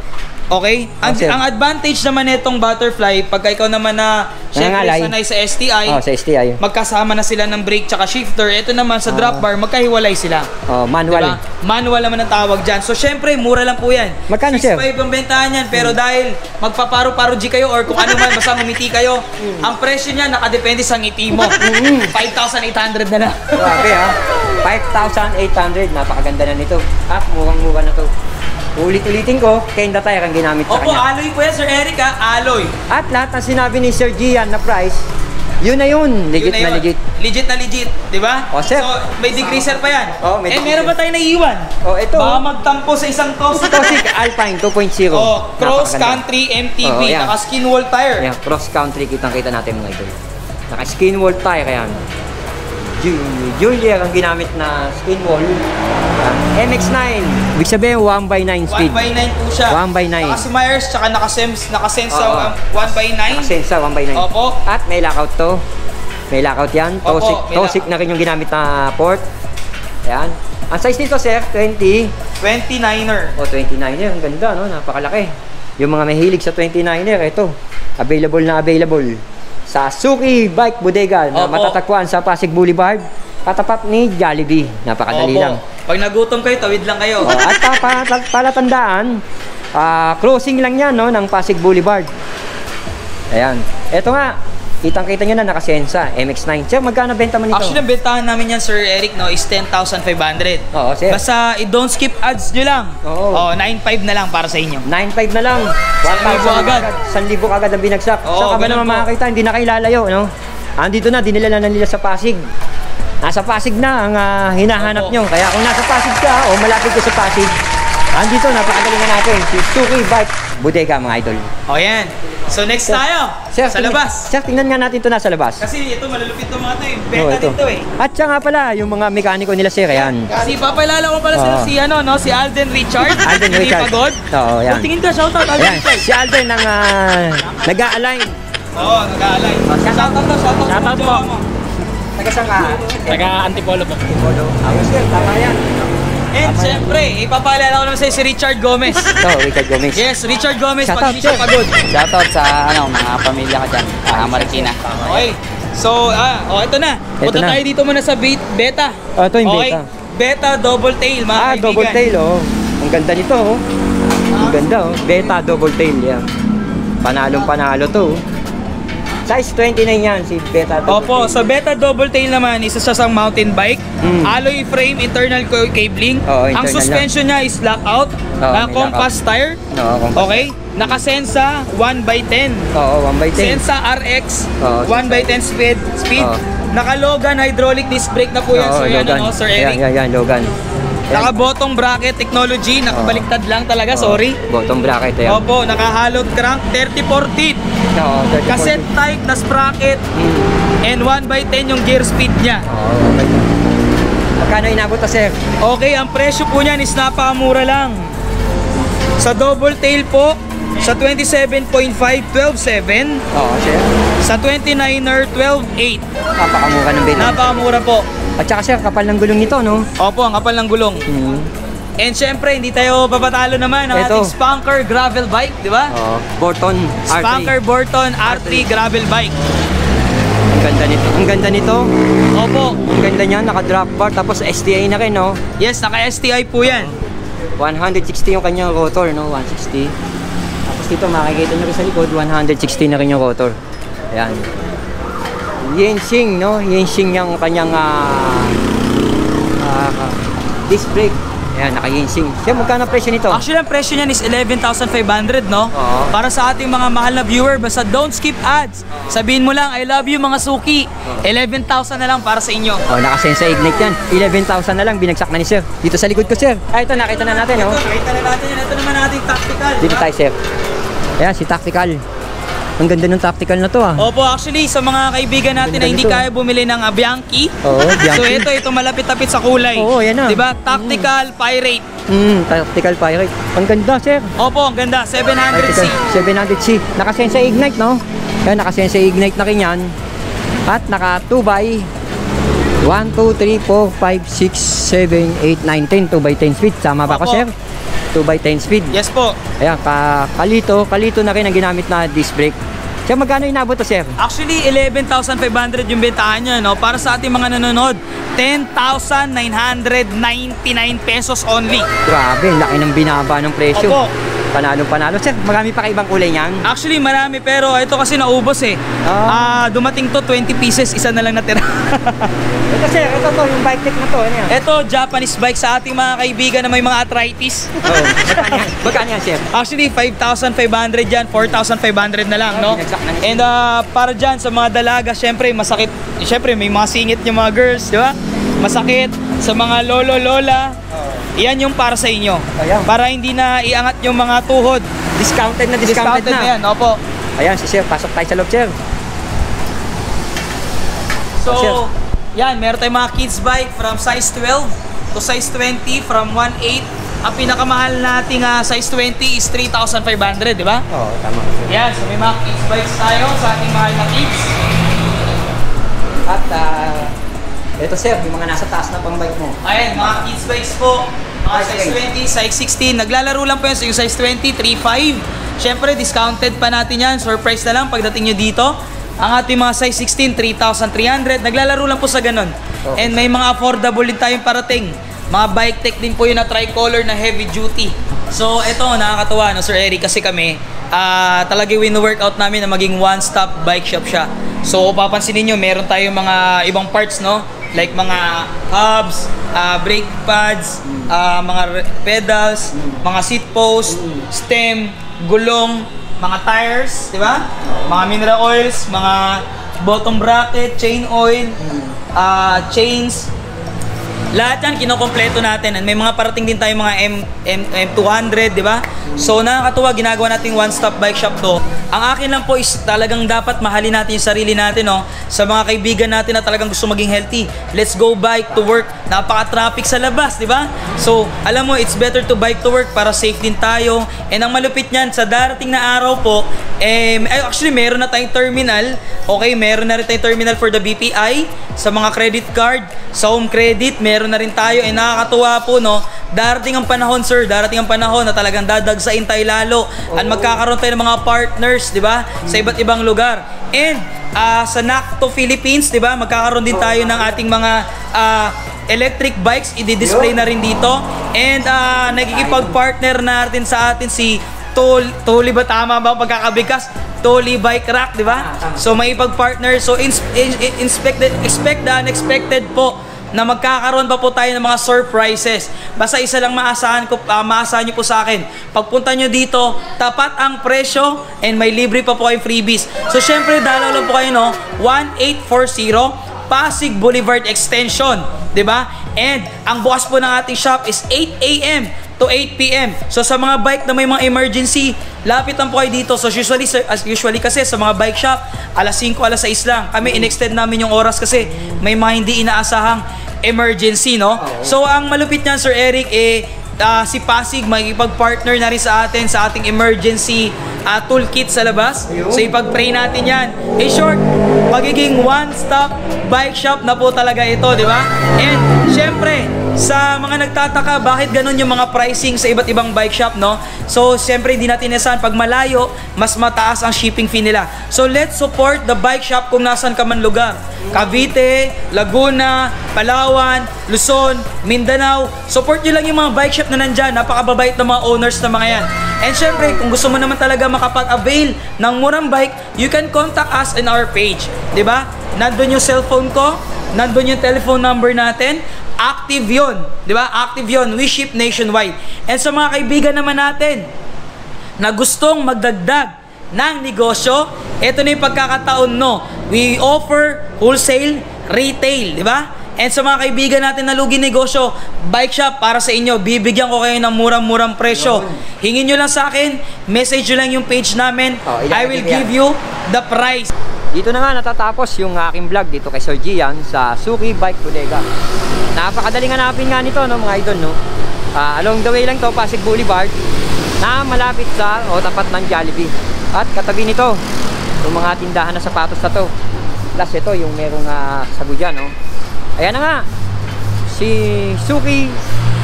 Okay? Ang, oh, ang advantage naman nitong butterfly, pagka ikaw naman na syempre sanay sa S T I, oh, sa S T I, magkasama na sila ng brake tsaka shifter. Ito naman sa drop oh. bar, magkahiwalay sila. Oh, manual. Diba? Manual naman ang tawag dyan. So, syempre, mura lang po yan. Magkano, sir? six thousand five hundred ang bentahan yan. Pero hmm. dahil magpaparo-paro G kayo or kung ano man, basta humiti kayo, hmm. ang presyo niya nakadepende sa ngiti mo. five thousand eight hundred na na. Grabe, ha? five thousand eight hundred. Napakaganda na nito. At murang-mura na to. Ulit-ulitin ko, Kenda tire ang ginamit sa Opo, kanya. Opo, alloy po yan, Sir Eric, ha? Alloy. At lahat ang sinabi ni Sir Gian na price, Yun na yun. Legit yun na, yun. na legit. Legit na legit. Diba? O, sir. So, may degreaser pa yan. O, may eh, meron pa tayo naiiwan. O, ito. Baka magtampo sa isang Toseek. Toseek Alpine two point oh. O, cross country M T B. O, naka skinwall tire. Ayan, cross country. Kitang-kita natin mga ito. Naka skinwall tire. Ayan. Julia ang ginamit na skinwall. M X nine. Ibig sabihin, one by nine speed. one by nine po siya. one by nine. Naka Myers, tsaka naka-Sensah one by nine. Naka-Sensah one by nine. Opo. At may lockout to. May lockout yan. Toseek na rin yung ginamit na port. Ayan. Ang size nito, sir, twenty. twenty-niner. O, twenty-niner. Ang ganda, no? Napakalaki. Yung mga mahilig sa twenty-niner, ito. Available na available. Sa Suki Bike Bodega na matatagpuan sa Pasig Boulevard. Katapat ni Jollibee. Napakadali lang. Pag nagutom kayo, tawid lang kayo. Oh, at pa, pa, pa, palatandaan, uh, crossing lang yan no, ng Pasig Boulevard. Ayan. Eto nga, kitang-kita nyo na naka-Sensah M X nine. Sir, magkano benta man ito? Actually, ang bentahan namin yan, Sir Eric, no, is ten thousand five hundred. Oo, sir. Basta, i-don't skip ads nyo lang. Oo. Oh, nine five na lang para sa inyo. nine five na lang. one thousand agad. one thousand agad ang binagsak. Oo, saan ka ba naman makakita? Hindi na kayo lalayo, no? Andito na, dinilala na nila sa Pasig. Nasa Pasig na ang uh, hinahanap nyo. Kaya kung nasa Pasig ka o malapit ka sa Pasig, andito, napakagalingan natin. Si Suki Bike Bodega, mga idol. O yan. So next tayo, sir, sa labas. Sir, tingnan nga natin ito na sa labas. Kasi ito, malulupit ito mga tayo. Benta dito eh. At siya nga pala, yung mga mekaniko nila, sir, yan. Kasi papalala ko pala sila si ano, no? Si Alden Richard. Alden Richard. Hindi pagod. Oo, yan. Tingin ka, shoutout Alden Richard. Si Alden ang nag-a-align. Oo, nag-a-align. Shoutout to, shoutout. Shoutout po. Tagasang ka? Taga-Antipolo po. Antipolo. Ayun sir, tama yan. And siyempre, ipapaalala ko naman sa'yo si Richard Gomez. Ito, Richard Gomez. Yes, Richard Gomez, pag hindi siya pagod. Shoutout sa ano, mga pamilya ka dyan, Marikina. Okay, so, ah, oh, ito na. Punta tayo dito muna sa Beta. Oh, ito yung Beta. Beta Double Tail, mga kaibigan. Ah, Double Tail, oh. Ang ganda nito, oh. Ang ganda, oh. Beta Double Tail, yan. Panalong-panalo to, oh. Size twenty-nine yan, si Beta Double Tail. Opo, sa Beta Double Tail naman, isa siya sa mountain bike. Mm. Alloy frame, internal cabling. Oo, internal. Ang suspension niya is lockout. Oo, uh, compass lockout. Tire. Oo, compass. Okay. Naka-Sensah one by ten. Oo, one by ten. Sensah R X, oo, one by ten speed. speed. Naka-Logan, hydraulic disc brake na po yan. Oo, so yan, ano, Sir Eric. Yan, yan, yan, Logan. Naka-bottom bracket technology. Nakabaliktad lang talaga, oo, sorry. Bottom bracket yan. Opo, naka-halot crank, thirty-four teeth. Oo, cassette type na sprocket, mm, and one by ten yung gear speed niya. Oo, okay. Magkano inabot na, sir? Okay, ang presyo po niyan is napakamura lang. Sa double tail po, sa twenty-seven point five, twelve seven. Oo, sir. Sa twenty-niner, twelve eight. Napakamura ng benta. Napakamura po. At saka sir, kapal ng gulong nito, no? Opo, ang kapal ng gulong. Mm. And syempre, hindi tayo papatalo naman ng ating Spanker gravel bike, di ba? Oo. Borton R three. Spanker Borton R three gravel bike. Ang ganda nito. Ang ganda nito. Opo. Ang ganda niya, naka-drop bar, tapos S T I na rin, no? Yes, naka-S T I po yan. one sixty yung kanyang rotor, no? one sixty. Tapos dito, makikita nyo rin sa likod, one sixty na rin yung rotor. Ayan. Yensing, no? Yensing yung kanyang ah... Uh, uh, disc brake. Ayan, naka-Yensing. Siya, magkano presyo nito? Actually, ang presyo niyan is eleven thousand five hundred, no? Oo. Para sa ating mga mahal na viewer, basta don't skip ads. Oo. Sabihin mo lang, I love you mga Suki. eleven thousand na lang para sa inyo. Oh, naka-Sensah Ignite yan. eleven thousand na lang, binagsak na ni sir. Dito sa likod ko, sir. Ah, ito, nakita na natin, no? Ito, nakita na natin yan. Ito naman natin, tactical. Dito tayo, sir. Ayan, si tactical. Ang ganda ng tactical na to, ah. Opo, actually, sa mga kaibigan natin na hindi ito kaya bumili ng uh, Bianchi. Oo, Bianchi. So ito, ito malapit-tapit sa kulay. Oo, yan na. Diba? Tactical mm. Pirate. Hmm, Tactical Pirate. Ang ganda, sir. Opo, ang ganda. seven hundred C. seven hundred C. Naka-Sensah Ignite, no? Yan, naka-Sensah Ignite na rin yan. At naka two by one, two, three, four, five, six, seven, eight, nine, ten. two by ten speed. Sama ba ko, sir? two by ten speed. Yes po. Ayan, ka kalito. Kalito na rin ang ginamit na disc brake. Sir, magkano inabot to, sir? Actually, eleven thousand five hundred yung bentahan niya, no? Para sa ating mga nanonood, ten thousand nine hundred ninety-nine pesos only. Grabe, laki ng binaba ng presyo. Opo. Panalong panalo. Sir, marami pa kaibang kulay niyan? Actually, marami. Pero ito kasi naubos eh. Oh. Uh, dumating to twenty pieces. Isa na lang natira. Ito sir, ito to. Yung bike tech na to. Ano yan? Ito, Japanese bike sa ating mga kaibigan na may mga arthritis. Oo. Magkano yan, sir? Actually, five thousand five hundred yan. four thousand five hundred na lang, oh, no? And uh, para dyan, sa mga dalaga, syempre, masakit. Syempre, may mga singit yung mga girls, di ba? Masakit. Sa mga lolo, lola. Oh. Iyan yung para sa inyo. Ayan. Para hindi na iangat yung mga tuhod. Discounted na discounted, discounted na. na yan. Opo. Ayan si Sir, pasok tayo sa loob, Sir. So, oh, yan, meron tayong mga kids bike from size twelve to size twenty, from one eight. Ang pinakamahal nating uh, size twenty is three thousand five hundred, di ba? Oo, tama. Yan, so may mga kids bikes tayo sa ating mahal na kids. At, uh, ito Sir, yung mga nasa taas na pang bike mo. Ayan, mga kids bikes po. Mga size twenty, size sixteen. Naglalaro lang po yun. So yung size twenty, three point five. Siyempre, discounted pa natin yan. Surprise na lang pagdating nyo dito. Ang ating mga size sixteen, three thousand three hundred. Naglalaro lang po sa ganun. Okay. And may mga affordable din tayong parating. Mga bike tech din po yun na tricolor na heavy duty. So ito, nakakatawa, no, Sir Eric, kasi kami, uh, talaga yung workout namin na maging one-stop bike shop siya. So papansin niyo, meron tayong mga ibang parts, no? Like mga hubs, uh, brake pads, uh, mga pedals, mga seat post, stem, gulong, mga tires, di ba? Mga mineral oils, mga bottom bracket, chain oil, uh, chains. Lahat yan, kinokompleto natin. And may mga parating din tayo mga M, M, M two hundred, di ba? So nakakatuwa, ginagawa natin one-stop bike shop to. Ang akin lang po is talagang dapat mahalin natin yung sarili natin, no? Sa mga kaibigan natin na talagang gusto maging healthy. Let's go bike to work. Napaka-traffic sa labas, di ba? So alam mo, it's better to bike to work para safe din tayo. And ang malupit niyan, sa darating na araw po, eh, actually meron na tayong terminal. Okay, meron na rin tayong terminal for the B P I. Sa mga credit card, sa home credit, meron meron na rin tayo. Eh, nakakatuwa po, no? Darating ang panahon, sir. Darating ang panahon na talagang dadagsain tayo lalo. Oh. At magkakaroon tayo ng mga partners, di ba? Mm. Sa iba't ibang lugar. And uh, sa N A C T O Philippines, di ba? Magkakaroon din tayo ng ating mga uh, electric bikes. I-display na rin dito. And uh, nagkikipag-partner na rin sa atin si Toli, ba tama ba pagkakabigkas? Toli Bike Rack, di ba? So may ipag-partner. So ins in inspect the, expect the unexpected po, na magkakaroon pa po tayo ng mga surprises. Basta isa lang maasahan ko, uh, maasahan nyo po sa akin. Pagpunta nyo dito, tapat ang presyo and may libre pa po kayong freebies. So syempre, dalaw lang po kayo, no? eighteen forty Pasig Boulevard Extension, diba? And ang bukas po ng ating shop is eight A M to eight P M So sa mga bike na may mga emergency, lapitan po kayo dito. So usually, as usually kasi sa mga bike shop, alas singko, alas sais lang. Kami inextend namin yung oras kasi may mga hindi inaasahang emergency, no? So ang malupit niyan, Sir Eric, eh, uh, si Pasig magipag-partner na rin sa atin sa ating emergency uh, toolkit sa labas. So ipag-pray natin yan. In short, magiging one-stop bike shop na po talaga ito, di ba? And syempre, sa mga nagtataka, bakit ganun yung mga pricing sa iba't ibang bike shop, no? So, siyempre, hindi natin inasahan. Pag malayo, mas mataas ang shipping fee nila. So, let's support the bike shop kung nasan ka man lugar. Cavite, Laguna, Palawan, Luzon, Mindanao. Support nyo lang yung mga bike shop na nandyan. Napakababait ng mga owners na mga yan. And siyempre, kung gusto mo naman talaga makapag-avail ng murang bike, you can contact us in our page. Diba? Nandun yung cellphone ko, nandun yung telephone number natin. Active yun, di ba? Active yun. We ship nationwide. And sa mga kaibigan naman natin na gustong magdagdag ng negosyo, ito na yung pagkakataon, no? We offer wholesale, retail, di ba? And sa mga kaibigan natin na lugi negosyo, bike shop para sa inyo. Bibigyan ko kayo ng murang-murang presyo. Hingin nyo lang sa akin, message nyo lang yung page namin. Oh, I will give you the price. Dito na nga natatapos yung aking vlog dito kay Sir Gian sa Suki Bike Bodega. Napakadaling hanapin nga nito, no, mga idol, no? Uh, along the way lang to, Pasig Boulevard, na malapit sa o tapat ng Jollibee. At katabi nito, yung mga tindahan na sapatos na to. Plus ito, yung merong uh, sagu dyan, no? Ayan na nga, si Suki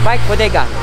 Bike Bodega.